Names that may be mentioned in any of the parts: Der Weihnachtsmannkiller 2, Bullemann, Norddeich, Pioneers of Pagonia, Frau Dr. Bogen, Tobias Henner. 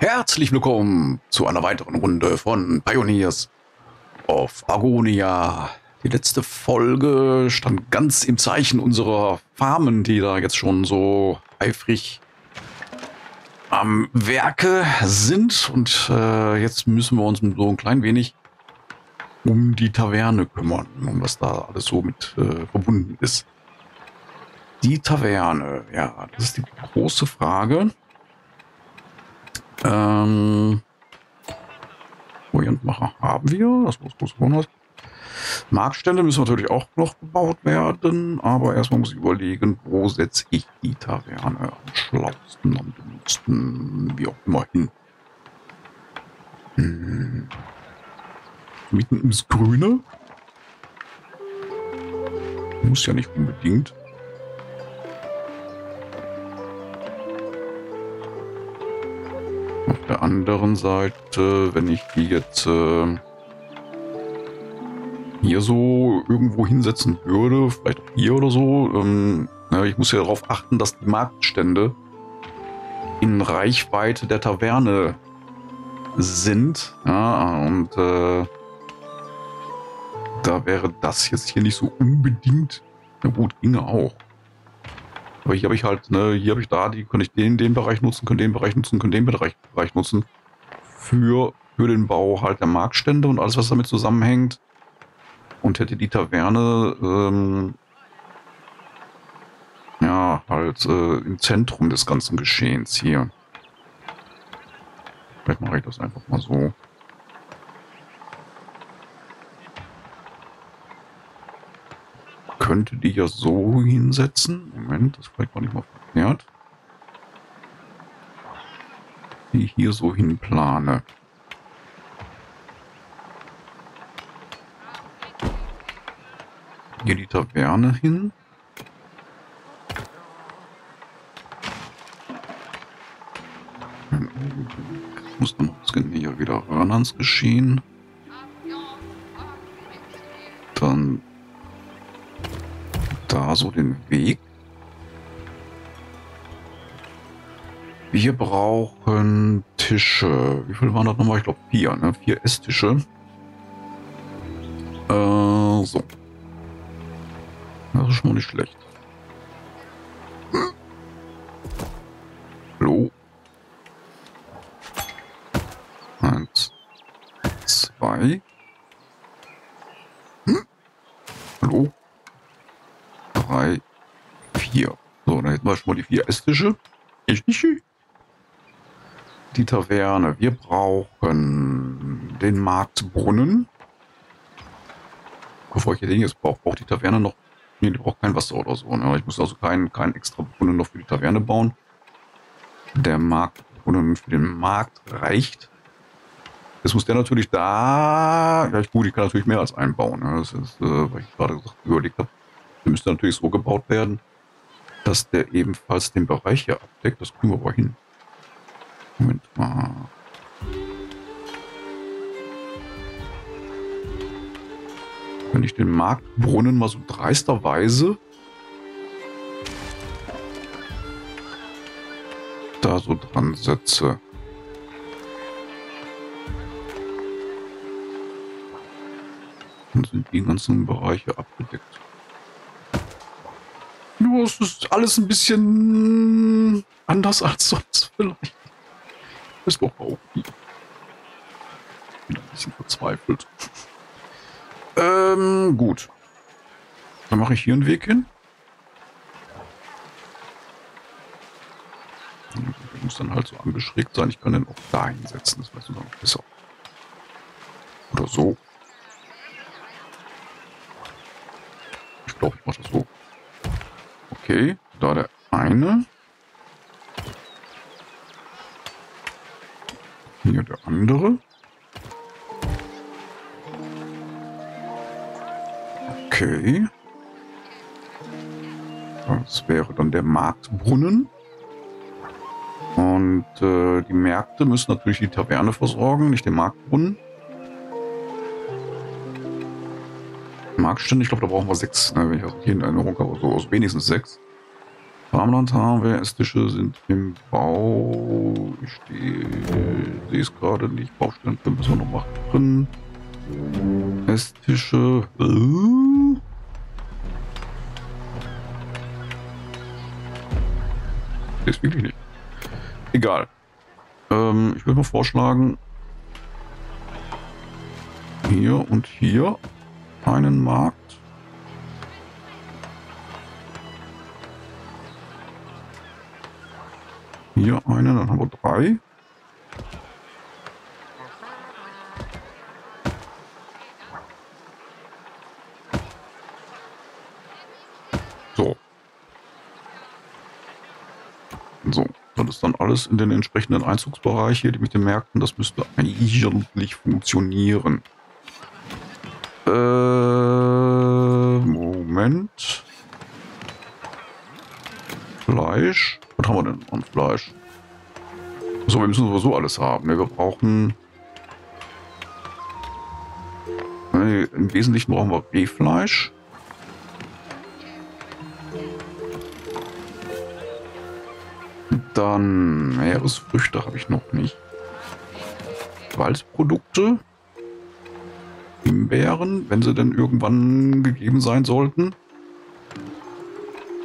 Herzlich willkommen zu einer weiteren Runde von Pioneers of Pagonia. Die letzte Folge stand ganz im Zeichen unserer Farmen, die da jetzt schon so eifrig am Werke sind. Und jetzt müssen wir uns so ein klein wenig um die Taverne kümmern, um was da alles so mit verbunden ist. Die Taverne, ja, das ist die große Frage. Orientmacher haben wir, das muss groß gewonnen. Marktstände müssen natürlich auch noch gebaut werden, aber erstmal muss ich überlegen, wo setze ich die Taverne am schlauesten, am dümmsten, wie auch immer hin. Mitten ins Grüne? Muss ja nicht unbedingt. Auf der anderen Seite, wenn ich die jetzt hier so irgendwo hinsetzen würde, vielleicht auch hier oder so, ich muss ja darauf achten, dass die Marktstände in Reichweite der Taverne sind. Ja, und da wäre das jetzt hier nicht so unbedingt. Na gut, ginge auch. Aber hier habe ich halt, hier habe ich da, die kann ich den Bereich nutzen, können den Bereich nutzen, können den Bereich nutzen. Für den Bau halt der Marktstände und alles, was damit zusammenhängt. Und hätte die Taverne, ja, halt im Zentrum des ganzen Geschehens hier. Vielleicht mache ich das einfach mal so. Könnte die ja so hinsetzen. Moment, das ist vielleicht gar nicht mal verkehrt. Die hier so hinplane. Hier die Taverne hin. Ich muss dann noch ein bisschen hier wieder ran ans Geschehen. Dann da so den Weg. Wir brauchen Tische. Wie viel waren das nochmal? Ich glaube 4, ne? 4 Esstische. So. Das ist schon mal nicht schlecht. Hallo. 1, 2. Hallo. 3, 4. So, dann hätten wir schon mal die 4 Esstische. Die Taverne. Wir brauchen den Marktbrunnen. Bevor ich den jetzt brauche, braucht die Taverne noch. Nee, die braucht kein Wasser oder so. Ne? Ich muss also keinen extra Brunnen noch für die Taverne bauen. Der Marktbrunnen für den Markt reicht. Jetzt muss der natürlich da. Ja, gut, ich kann natürlich mehr als einen bauen. Ne? Das ist, was ich gerade überlegt habe. Der müsste natürlich so gebaut werden, dass der ebenfalls den Bereich hier abdeckt. Das kriegen wir aber hin. Moment mal. Wenn ich den Marktbrunnen mal so dreisterweise da so dran setze. Dann sind die ganzen Bereiche abgedeckt. Nur es ist alles ein bisschen anders als sonst vielleicht. Ist doch auch gut. Ich bin ein bisschen verzweifelt. Gut. Dann mache ich hier einen Weg hin. Der muss dann halt so angeschrägt sein. Ich kann den auch da hinsetzen. Das weiß ich noch besser. Oder so. Ich glaube, ich mache das so. Okay, da der eine. Hier der andere. Okay. Das wäre dann der Marktbrunnen. Und die Märkte müssen natürlich die Taverne versorgen, nicht den Marktbrunnen. Marktstände, ich glaube, da brauchen wir 6. Ne? Wenn ich das hier in Erinnerung habe, also wenigstens 6. Farmland haben wir, Estische sind im Bau. Ich sehe es gerade nicht. Baustellen können wir noch machen drin. Estische. Ist wirklich nicht. Egal. Ich würde mal vorschlagen, hier und hier einen Markt. Hier einen, dann haben wir drei. So, das ist dann alles in den entsprechenden Einzugsbereich hier, die mit den Märkten, das müsste eigentlich funktionieren. Moment. Fleisch. Was haben wir denn an Fleisch? So, wir müssen sowieso alles haben. Wir brauchen... Im Wesentlichen brauchen wir Rehfleisch. Dann Meeresfrüchte habe ich noch nicht. Waldprodukte. Himbeeren, wenn sie denn irgendwann gegeben sein sollten.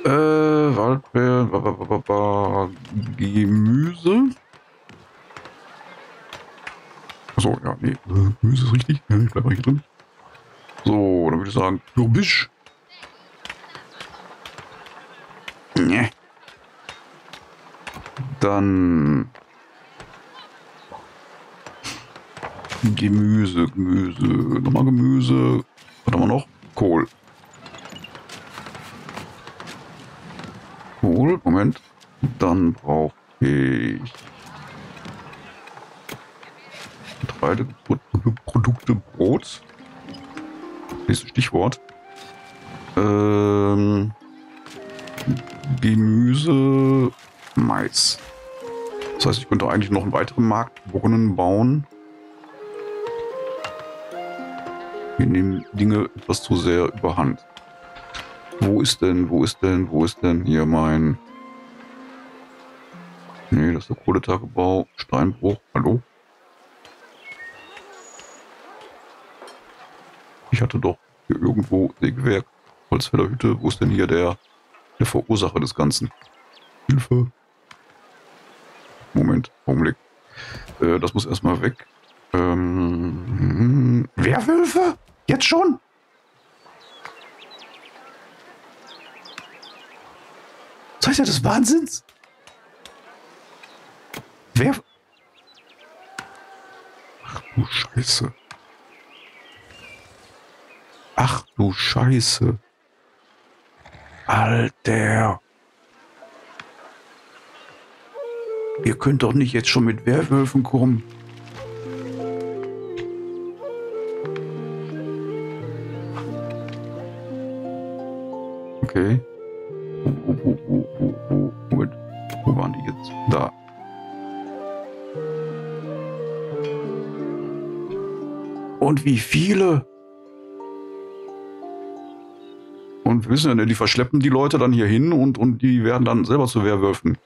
Waldbeeren, Gemüse. Achso, ja, nee, Gemüse ist richtig. Ja, ich bleibe hier drin. So, dann würde ich sagen, Türbisch. Nee. Dann Gemüse, nochmal Gemüse, was haben wir noch? Kohl. Kohl, Moment. Dann brauche ich Getreideprodukte, Brot. Nächstes Stichwort. Gemüse, Mais. Das heißt, ich könnte eigentlich noch einen weiteren Marktbrunnen bauen. Wir nehmen Dinge etwas zu sehr überhand. Wo ist denn hier mein... Nee, das ist der Kohletagebau, Steinbruch, hallo? Ich hatte doch hier irgendwo Sägewerk, Holzfällerhütte. Wo ist denn hier der Verursacher des Ganzen? Hilfe! Moment, Augenblick. Das muss erstmal weg. Werwölfe? Jetzt schon? Das heißt ja des Wahnsinns. Wer? Ach du Scheiße. Ach du Scheiße. Alter. Ihr könnt doch nicht jetzt schon mit Werwölfen kommen. Okay. Moment. Wo waren die jetzt? Da. Und wie viele? Und wir wissen ja, die verschleppen die Leute dann hier hin und die werden dann selber zu Werwölfen.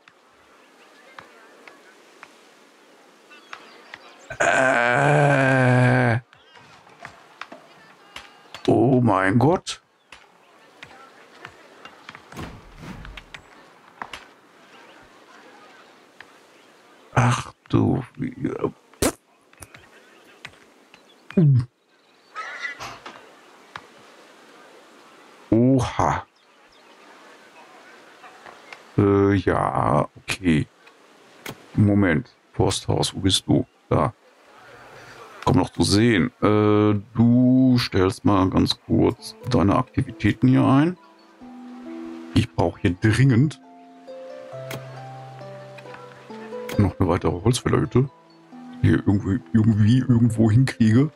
Oh mein Gott. Ach du... Oha. Ja, okay. Moment. Forsthaus, wo bist du? Da. Komm noch zu sehen. Du stellst mal ganz kurz deine Aktivitäten hier ein. Ich brauche hier dringend noch eine weitere Holzfällerhütte, die ich irgendwo hinkriege.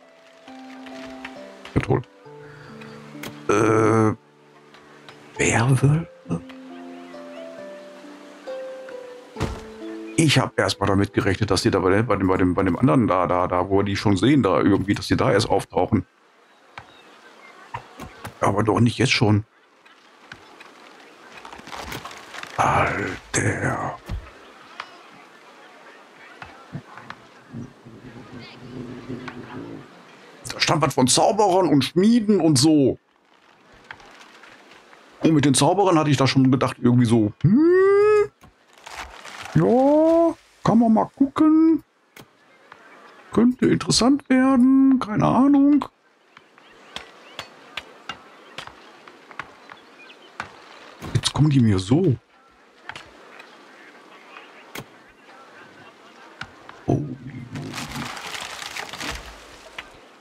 Ja, toll. Werwölfe? Ich habe erstmal damit gerechnet, dass die da bei dem anderen da, wo wir die schon sehen, da irgendwie, dass die da erst auftauchen. Aber doch nicht jetzt schon. Alter. Da stammt was von Zauberern und Schmieden und so. Und mit den Zauberern hatte ich da schon gedacht, irgendwie so, ja, kann man mal gucken. Könnte interessant werden, keine Ahnung. Jetzt kommen die mir so. Oh.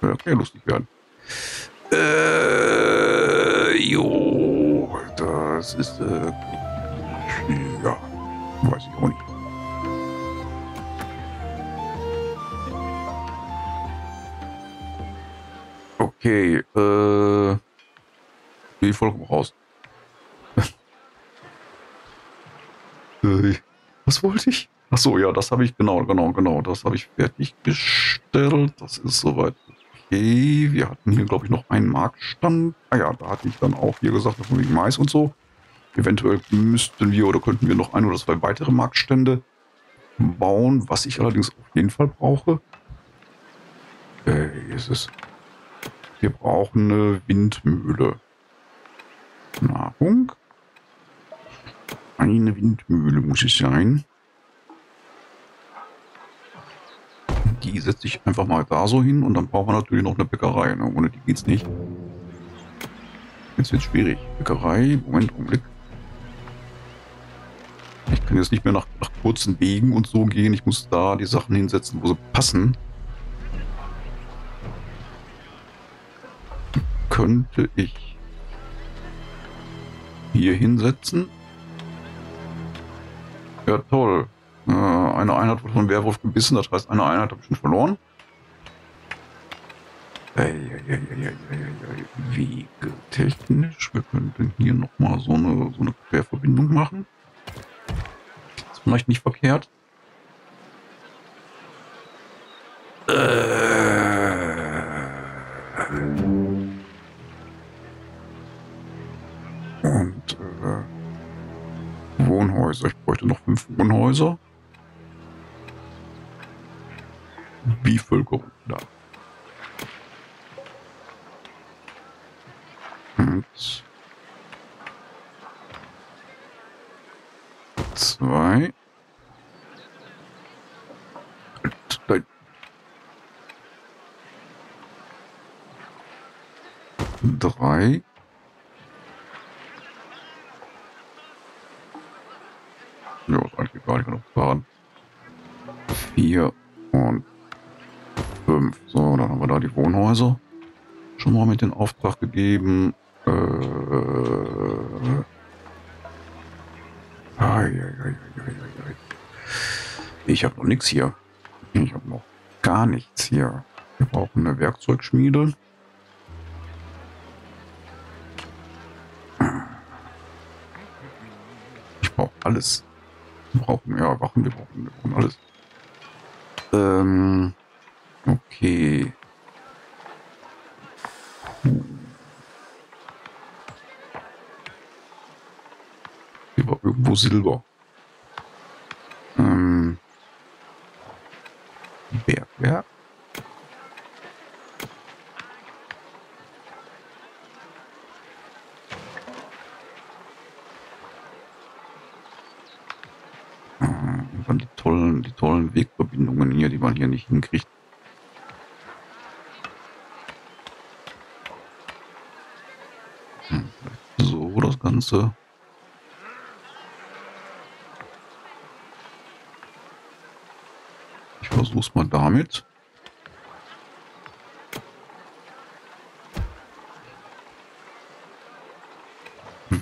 Ja, kann ja lustig werden. Jo, das ist, ja, weiß ich auch nicht. Okay, bin ich vollkommen raus. Was wollte ich? Ach so, ja, das habe ich genau, das habe ich fertiggestellt. Das ist soweit. Okay, wir hatten hier, glaube ich, noch einen Marktstand. Ah ja, da hatte ich dann auch hier gesagt, von wegen Mais und so. Eventuell müssten wir oder könnten wir noch ein oder zwei weitere Marktstände bauen, was ich allerdings auf jeden Fall brauche. Ist es. Wir brauchen eine Windmühle. Nahrung. Eine Windmühle muss es sein. Die setze ich einfach mal da so hin und dann brauchen wir natürlich noch eine Bäckerei. Ne? Ohne die geht's nicht. Jetzt wird's schwierig. Bäckerei. Moment, Augenblick. Ich kann jetzt nicht mehr nach kurzen Wegen und so gehen. Ich muss da die Sachen hinsetzen, wo sie passen. Könnte ich hier hinsetzen? Ja, toll. Eine Einheit wurde von Werwolf gebissen, das heißt, eine Einheit habe ich schon verloren. Wege technisch. Wir könnten hier nochmal so eine Querverbindung machen. Das ist vielleicht nicht verkehrt. Wohnhäuser. Ich bräuchte noch 5 Wohnhäuser. Bevölkerung. Da. Und 2. Und 3. Ja, ist eigentlich gar nicht genug fahren. 4 und 5. So, dann haben wir da die Wohnhäuser. Schon mal mit den Auftrag gegeben. Ich habe noch nichts hier. Ich habe noch gar nichts hier. Wir brauchen eine Werkzeugschmiede. Ich brauche alles. Wir brauchen ja Wachen, wir brauchen alles. Okay. Hier war irgendwo Silber. Bergwerk. Dann die tollen Wegverbindungen hier, die man hier nicht hinkriegt. So das Ganze. Ich versuch's mal damit.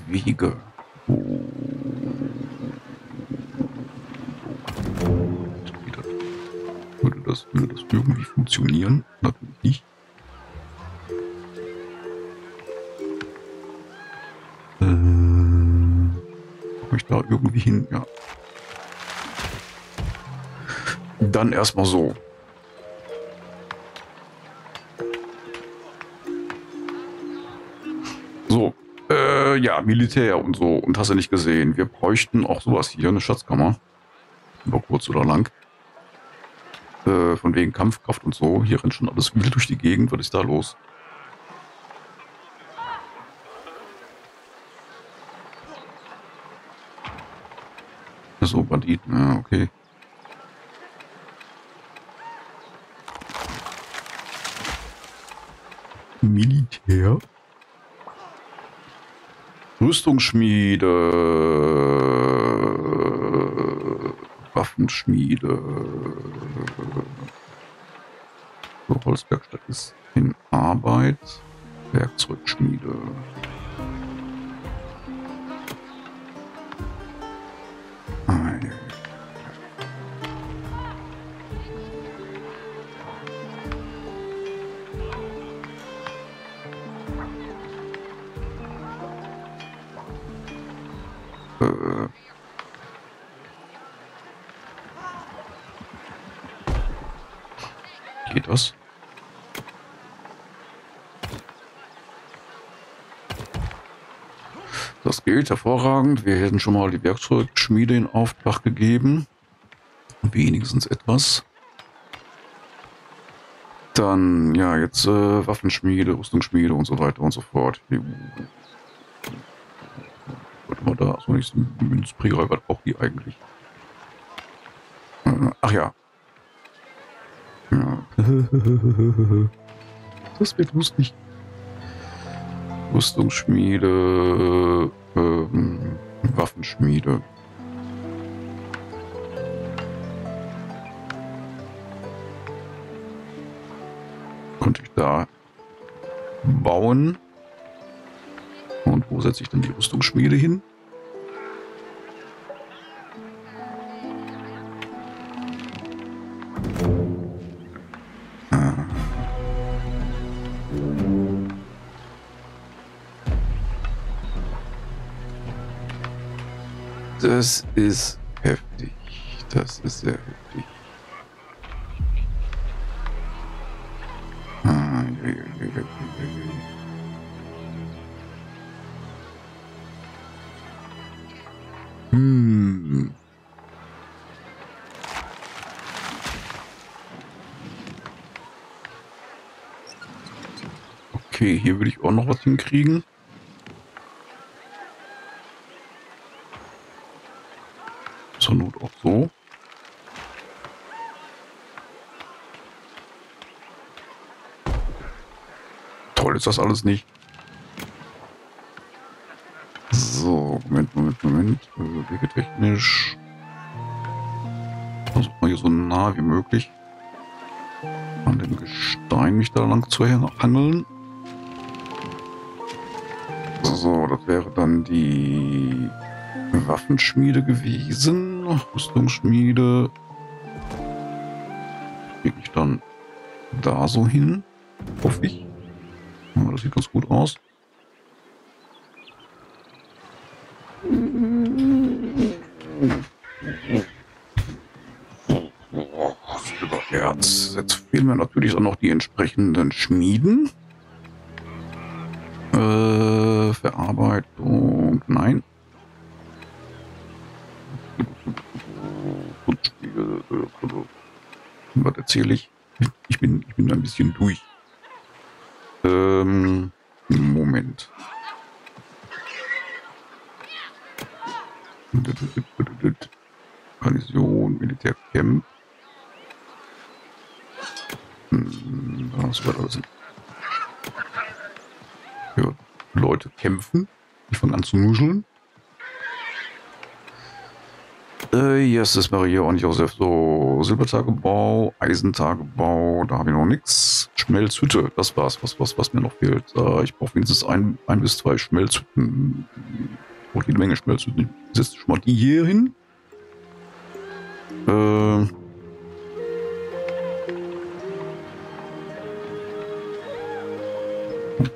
Wege. Würde das irgendwie funktionieren? Natürlich nicht. Komme ich da irgendwie hin? Ja. Dann erstmal so. So. ja, Militär und so. Und hast du nicht gesehen? Wir bräuchten auch sowas hier, eine Schatzkammer. Über kurz oder lang. Von wegen Kampfkraft und so. Hier rennt schon alles wild durch die Gegend. Was ist da los? So, Banditen. Ja, okay. Militär. Rüstungsschmiede. Waffenschmiede. So, Holzwerkstatt ist in Arbeit. Werkzeugschmiede. Geht das? Das geht hervorragend. Wir hätten schon mal die Werkzeugschmiede in Auftrag gegeben. Wenigstens etwas. Dann, ja, jetzt Waffenschmiede, Rüstungsschmiede und so weiter und so fort. Warte mal, da so nichts Münzpräger, was braucht die eigentlich? Ach ja. Ja. Das wird lustig. Rüstungsschmiede, Waffenschmiede. Könnte ich da bauen? Und wo setze ich denn die Rüstungsschmiede hin? Das ist heftig. Das ist sehr heftig. Okay, hier will ich auch noch was hinkriegen. Zur Not auch so. Toll ist das alles nicht. So, Moment, Moment, Moment. Wegetechnisch. Versuch mal hier so nah wie möglich an dem Gestein mich da lang zu hangeln. So, das wäre dann die Waffenschmiede gewesen. Rüstungsschmiede kriege ich dann da so hin, hoffe ich. Ja, das sieht ganz gut aus. Silbererz. Jetzt fehlen mir natürlich auch noch die entsprechenden Schmieden. Verarbeitung, nein. Was erzähle ich? Ich bin ein bisschen durch. Moment. Garnison, Militärcamp. Das war alles. Ja, Leute kämpfen. Ich fange an zu nuscheln. Yes, das mache ich auch nicht aus. So, Silbertagebau, Eisentagebau, da habe ich noch nichts. Schmelzhütte, das war's, was mir noch fehlt. Ich brauche wenigstens ein bis zwei Schmelzhütten. Ich brauche jede Menge Schmelzhütten. Ich setze schon mal die hier hin.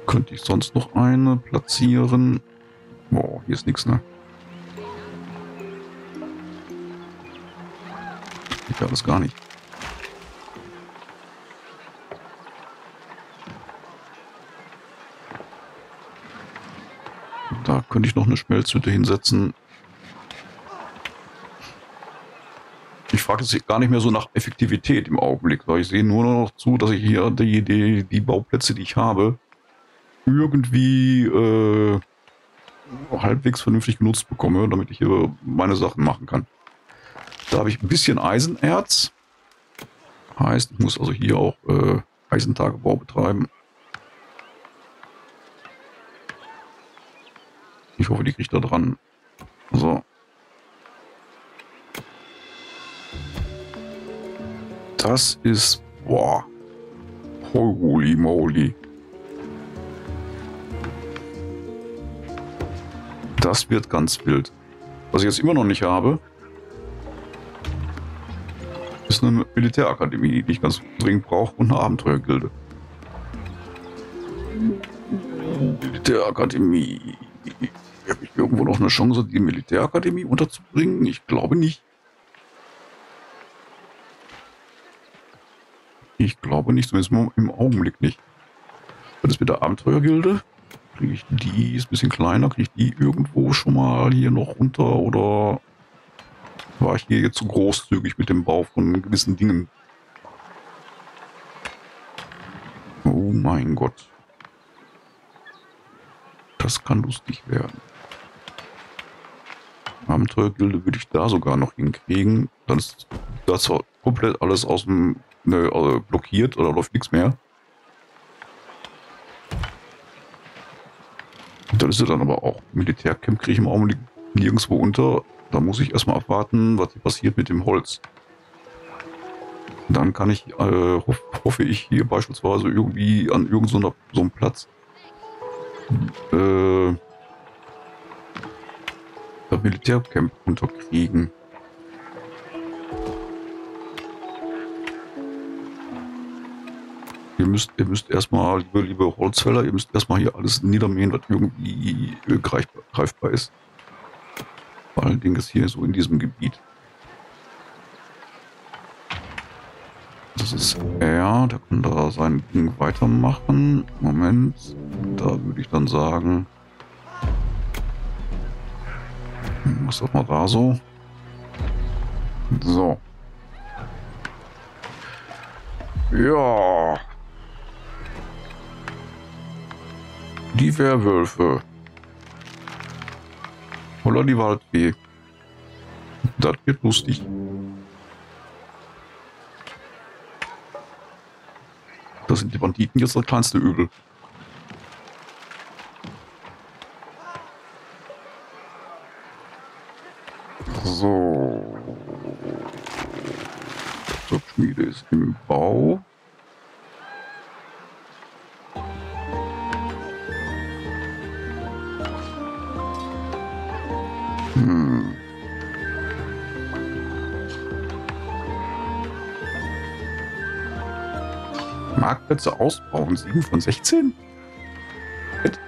Könnte ich sonst noch eine platzieren? Boah, hier ist nichts, ne? Ja, das gar nicht. Da könnte ich noch eine Schmelzhütte hinsetzen. Ich frage jetzt gar nicht mehr so nach Effektivität im Augenblick, weil ich sehe nur noch zu, dass ich hier die Bauplätze, die ich habe, irgendwie halbwegs vernünftig genutzt bekomme, damit ich hier meine Sachen machen kann. Da habe ich ein bisschen Eisenerz. Heißt, ich muss also hier auch Eisentagebau betreiben. Ich hoffe, die kriege ich da dran. So. Das ist... Boah. Holy moly. Das wird ganz wild. Was ich jetzt immer noch nicht habe, ist eine Militärakademie, die ich ganz dringend brauche, und eine Abenteuergilde. Militärakademie. Habe ich irgendwo noch eine Chance, die Militärakademie unterzubringen? Ich glaube nicht. Ich glaube nicht, zumindest im Augenblick nicht. Das ist mit der Abenteuergilde. Kriege ich die, ist ein bisschen kleiner, kriege ich die irgendwo schon mal hier noch runter, oder war ich hier jetzt zu großzügig mit dem Bau von gewissen Dingen? Oh mein Gott. Das kann lustig werden. Abenteuergilde würde ich da sogar noch hinkriegen. Dann ist das komplett alles aus dem blockiert oder läuft nichts mehr. Dann ist er dann aber auch. Militärcamp kriege ich im Augenblick nirgendwo unter. Da muss ich erstmal abwarten, was hier passiert mit dem Holz. Dann kann ich, hoffe ich, hier beispielsweise irgendwie an irgendeinem so einem Platz das Militärcamp unterkriegen. Ihr müsst erstmal, liebe Holzfäller, ihr müsst erstmal hier alles niedermähen, was irgendwie greifbar ist. Vor allen Dingen ist hier so in diesem Gebiet. Das ist er, der kann da sein Ding weitermachen. Moment, da würde ich dann sagen, was auch mal da so. So. Ja. Die Werwölfe. Oder die Waldfee. Das wird lustig. Das sind die Banditen jetzt das kleinste Übel. So. Die Schmiede ist im Bau. Marktplätze ausbauen. 7 von 16? Hit.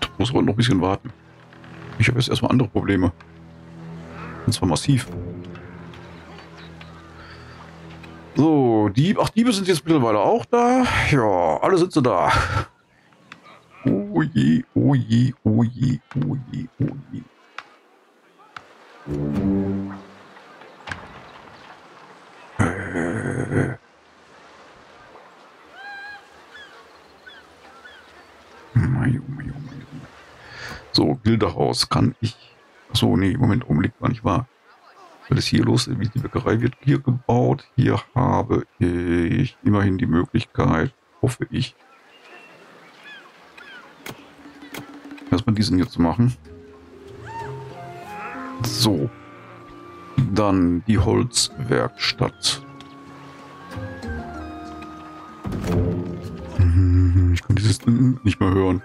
Das muss aber noch ein bisschen warten. Ich habe jetzt erstmal andere Probleme. Und zwar massiv. So, Diebe sind jetzt mittlerweile auch da. Ja, alle sind so da. Oh je, oh je, oh je, oh je, oh je. So, Gildehaus kann ich... Achso, nee, Moment, Augenblick war nicht wahr. Was ist hier los? Die Bäckerei wird hier gebaut. Hier habe ich immerhin die Möglichkeit, hoffe ich, erstmal diesen hier zu machen. So. Dann die Holzwerkstatt. Ich kann dieses nicht mehr hören.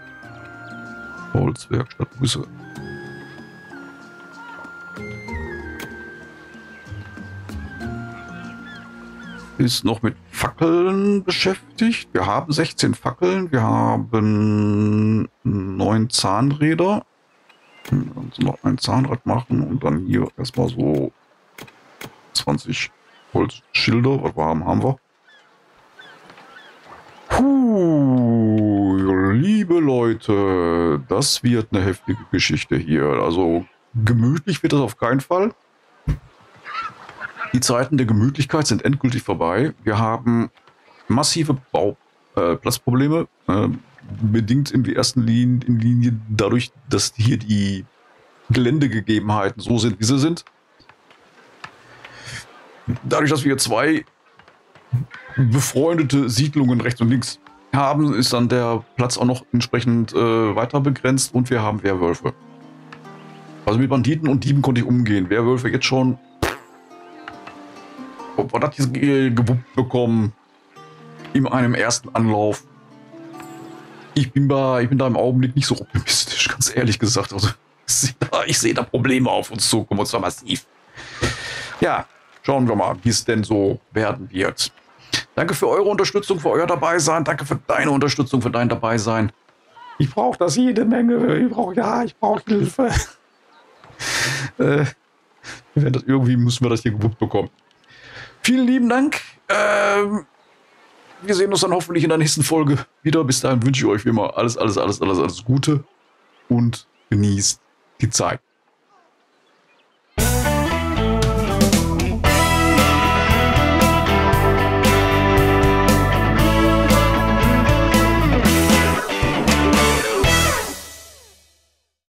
Holzwerkstatt, Grüße. Ist noch mit Fackeln beschäftigt. Wir haben 16 Fackeln, wir haben 9 Zahnräder. können wir uns noch ein Zahnrad machen und dann hier erstmal so 20 Holzschilder, was wir haben, Puh, liebe Leute, das wird eine heftige Geschichte hier. Also gemütlich wird das auf keinen Fall. Die Zeiten der Gemütlichkeit sind endgültig vorbei. Wir haben massive Bauplatzprobleme, bedingt in der ersten Linie dadurch, dass hier die Geländegegebenheiten so sind, wie sie sind. Dadurch, dass wir zwei befreundete Siedlungen rechts und links haben, ist dann der Platz auch noch entsprechend weiter begrenzt und wir haben Werwölfe. Also mit Banditen und Dieben konnte ich umgehen. Werwölfe jetzt schon. Ob wir das hier gewuppt bekommen in einem ersten Anlauf. Ich bin da im Augenblick nicht so optimistisch, ganz ehrlich gesagt. Also ich sehe da Probleme auf uns zukommen, und zwar massiv. Ja. Schauen wir mal, wie es denn so werden wird. Danke für eure Unterstützung, für euer Dabeisein. Danke für deine Unterstützung, für dein Dabeisein. Ich brauche das jede Menge. Ich brauche Hilfe. Irgendwie müssen wir das hier gewuppt bekommen. Vielen lieben Dank. Wir sehen uns dann hoffentlich in der nächsten Folge wieder. Bis dahin wünsche ich euch wie immer alles Gute und genießt die Zeit.